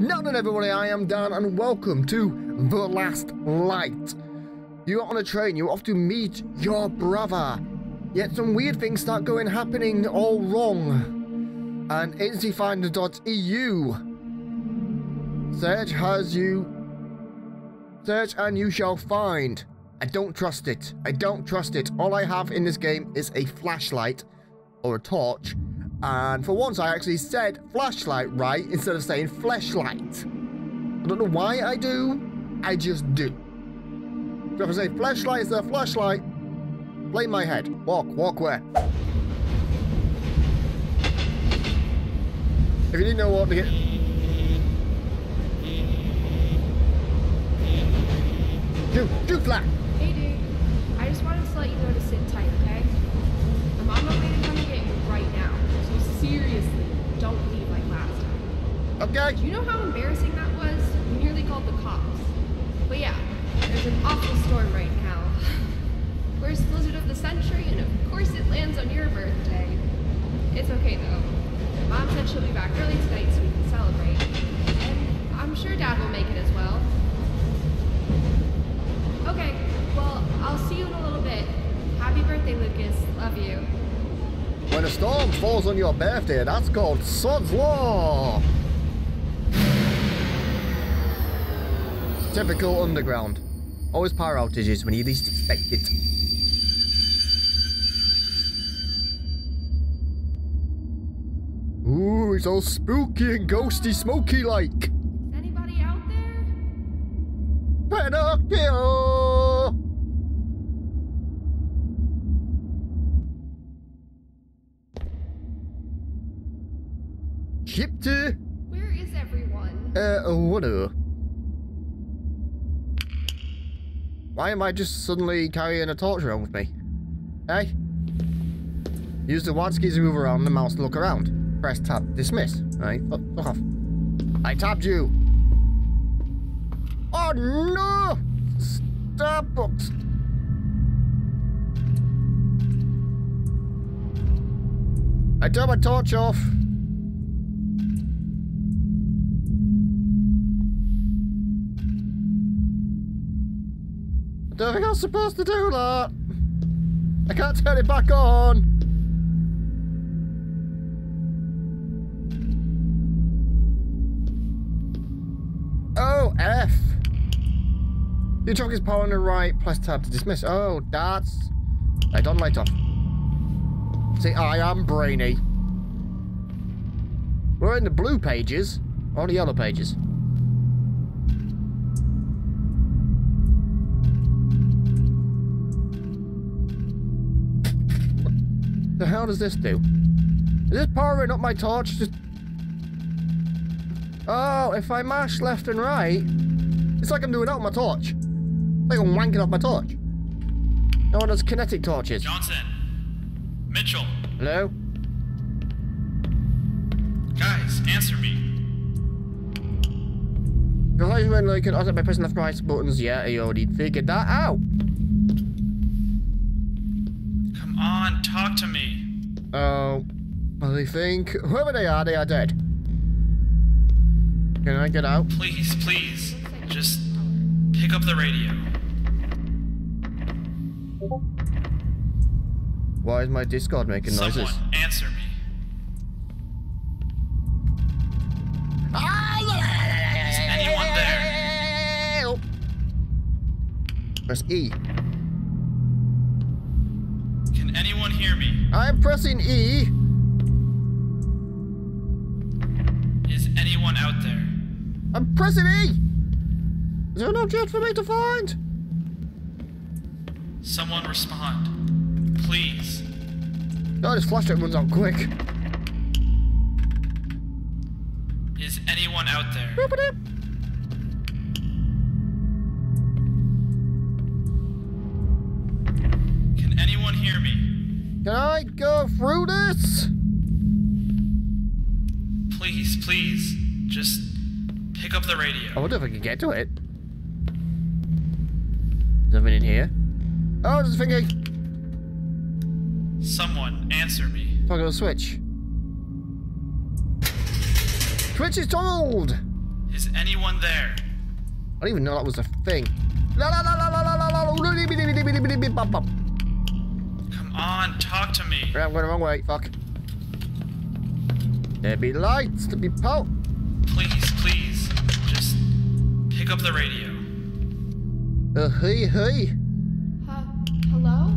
Now then everybody, I am Dan and welcome to The Last Light. You're on a train, you're off to meet your brother. Yet some weird things start happening all wrong. And agencyfinder.eu. Search and you shall find. I don't trust it. I don't trust it. All I have in this game is a flashlight or a torch. And for once I actually said flashlight right instead of saying fleshlight. I don't know why I do, I just do. So if I say fleshlight instead of flashlight, blame my head. Walk where? If you didn't know what to get... Dude, flat! Hey dude, I just wanted to let you know to sit tight, okay? I'm on my way to come and get you right now. Seriously, don't leave like last time. Okay. Do you know how embarrassing that was? We nearly called the cops. But yeah, there's an awful storm right now. Worst blizzard of the century, and of course it lands on your birthday. It's okay though. Mom said she'll be back early tonight so we can celebrate. And I'm sure Dad will make it as well. Okay, well, I'll see you in a little bit. Happy birthday, Lucas. Love you. When a storm falls on your birthday, that's called Son's Law! Typical underground. Always power outages when you least expect it. Ooh, it's all spooky and ghosty, smoky-like! Is anybody out there? Pinocchio! Where is everyone? Whatever. Why am I just suddenly carrying a torch around with me? Hey? Use the WAD keys to move around and the mouse to look around. Press tab, dismiss. Right, oh, fuck off. I tabbed you! Oh no! Stop! I turned my torch off. I don't think I was supposed to do that. I can't turn it back on. Oh, F. You took his power on the right, press tab to dismiss. Oh, that's... I don't light off. See, I am brainy. We're in the blue pages, or the yellow pages. The hell does this do? Is this powering up my torch? Just... Oh, if I mash left and right, it's like I'm doing out my torch. It's like I'm wanking off my torch. No one does kinetic torches. Johnson. Mitchell. Hello? Guys, answer me. When I can also by pressing left and right buttons, yeah, I already figured that out. Talk to me. Oh, I think whoever they are dead. Can I get out? Please, please, just pick up the radio. Why is my Discord making noises? Someone answer me. Is anyone there? Press E. Anyone hear me? I'm pressing E. Is anyone out there? I'm pressing E. Is there an object for me to find? Someone respond, please. No, this flashlight runs out quick. Is anyone out there? Boop-a-doop. Can I go through this? Please, please, just pick up the radio. I wonder if I can get to it. Is there anything in here? Oh, there's a thingy. Someone answer me. Toggle switch. Switch is toggled. anyone there? I didn't even know that was a thing. Come on, talk to me. Right, I'm going the wrong way. Fuck. There be lights. There be pulp. Please, please. Just pick up the radio. Hey, hey. Hello?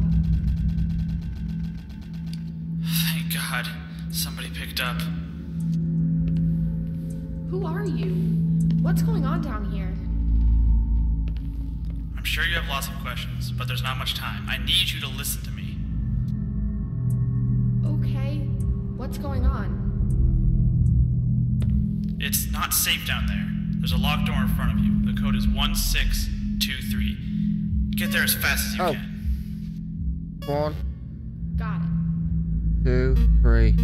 Thank God. Somebody picked up. Who are you? What's going on down here? I'm sure you have lots of questions, but there's not much time. I need you to listen to me. Okay. What's going on? It's not safe down there. There's a locked door in front of you. The code is 1623. Get there as fast as you can. One. Got it. 2, 3,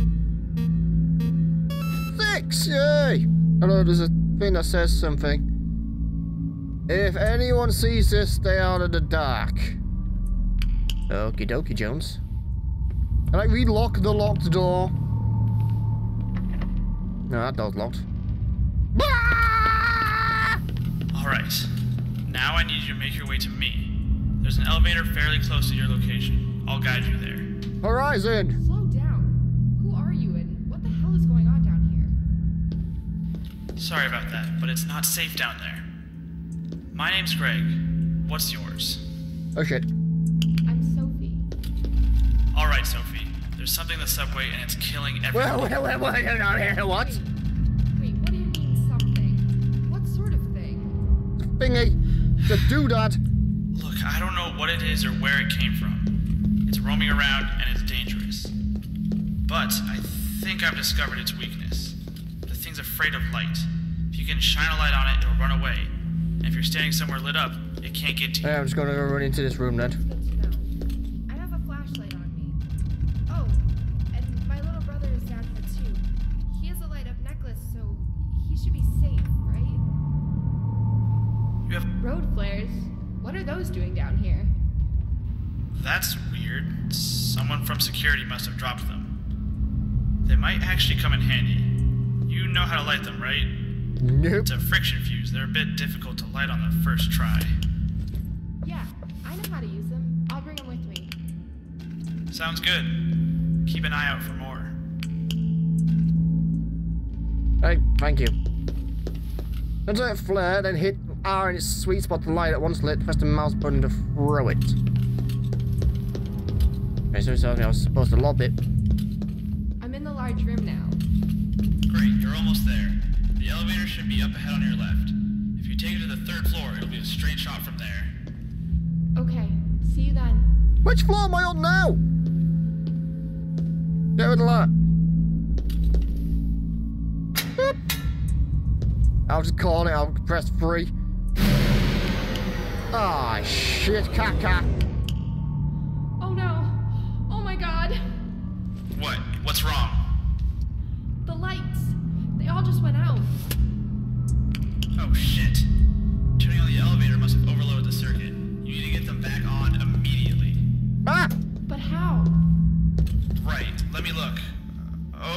6. Yay! Hello, there's a thing that says something. If anyone sees this, stay out of the dark. Okie dokie, Jones. Can I relock the locked door? No, that door's locked. Alright. Now I need you to make your way to me. There's an elevator fairly close to your location. I'll guide you there. Horizon! Slow down. Who are you and what the hell is going on down here? Sorry about that, but it's not safe down there. My name's Greg. What's yours? Oh shit. I'm Sophie. Alright, Sophie. There's something in the subway and it's killing everyone. Wait, what? Wait, what do you mean something? What sort of thing? Thingy. The doodad. Look, I don't know what it is or where it came from. It's roaming around and it's dangerous. But I think I've discovered its weakness. The thing's afraid of light. If you can shine a light on it, it'll run away. If you're standing somewhere lit up, it can't get to you. I'm just gonna go run into this room then. I have a flashlight on me. Oh, and my little brother is down here too. He has a light up necklace, so he should be safe, right? You have road flares? What are those doing down here? That's weird. Someone from security must have dropped them. They might actually come in handy. You know how to light them, right? Nope. It's a friction fuse. They're a bit difficult to light on the first try. Yeah, I know how to use them. I'll bring them with me. Sounds good. Keep an eye out for more. Hey, thank you. Let's let it flare, then hit R in its sweet spot to light it. Once lit, press the mouse button to throw it. Okay, so I was supposed to lob it. I'm in the large room now. Great, you're almost there. The elevator should be up ahead on your left. If you take it to the third floor, it'll be a straight shot from there. Okay, see you then. Which floor am I on now? There with a lot. I'll just call it, I'll press 3. Ah, oh, shit, caca. Oh no. Oh my god. What? What's wrong? The lights. They all just went out. Oh shit. Turning on the elevator must have overloaded the circuit. You need to get them back on immediately. Ah! But how? Right, let me look.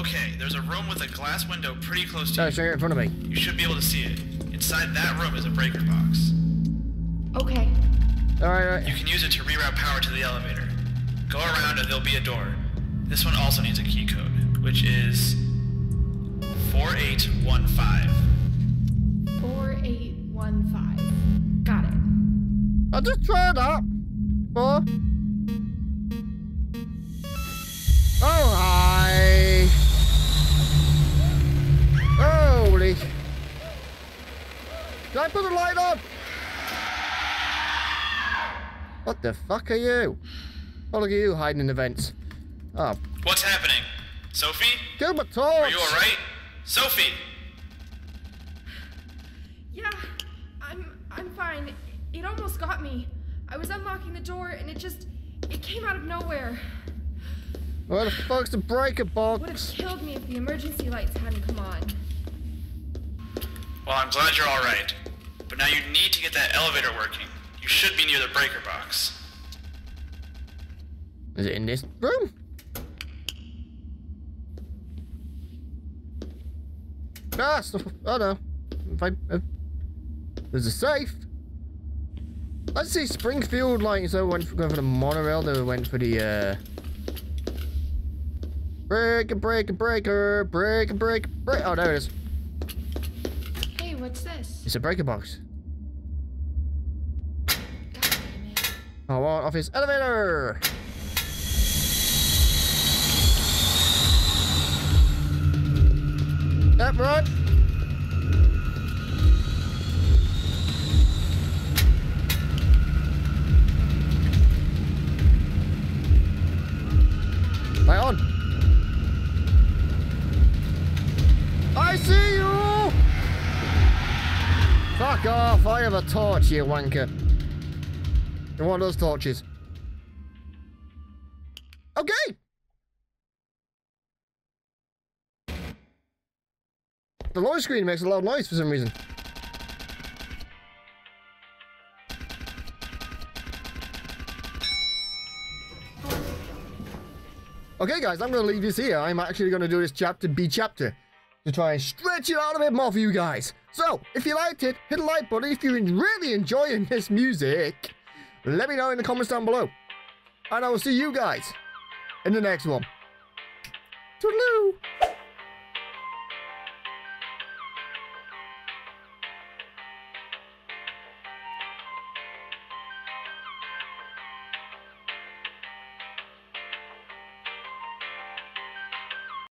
Okay, there's a room with a glass window pretty close to you. It's right in front of me. You should be able to see it. Inside that room is a breaker box. Okay. Alright. You can use it to reroute power to the elevator. Go around and there'll be a door. This one also needs a key code, which is 4815. 4815. Got it. I just tried that. 4. Oh, hi. Holy. Did I put the light on? What the fuck are you? Oh, look at you hiding in the vents. Oh. What's happening? Sophie? Give my torch. Are you alright? Sophie! Yeah, I'm fine. It almost got me. I was unlocking the door and it came out of nowhere. Where the fuck's the breaker box? Would have killed me if the emergency lights hadn't come on. Well, I'm glad you're alright. But now you need to get that elevator working. You should be near the breaker box. Is it in this room? Ah, so, oh no. If I, There's a safe. Let's see Springfield lights. So went for going for the monorail. They went for the breaker. Oh, there it is. Hey, what's this? It's a breaker box. Oh, well, office elevator. Yep, right. Right on. I see you! Fuck off, I have a torch, you wanker. You're one of those torches. Okay! The low screen makes a loud noise for some reason. Okay guys, I'm going to leave this here. I'm actually going to do this chapter B chapter to try and stretch it out a bit more for you guys. So, if you liked it, hit the like button. If you're really enjoying this music, let me know in the comments down below. And I will see you guys in the next one. Toodaloo!